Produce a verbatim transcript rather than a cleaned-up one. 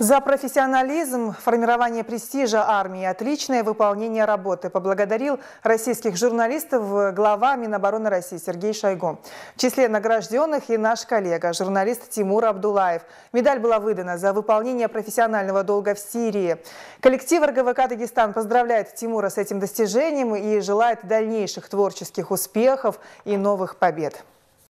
За профессионализм, формирование престижа армии и отличное выполнение работы поблагодарил российских журналистов глава Минобороны России Сергей Шойгу. В числе награжденных и наш коллега, журналист Тимур Абдуллаев. Медаль была выдана за выполнение профессионального долга в Сирии. Коллектив эр гэ вэ ка «Дагестан» поздравляет Тимура с этим достижением и желает дальнейших творческих успехов и новых побед.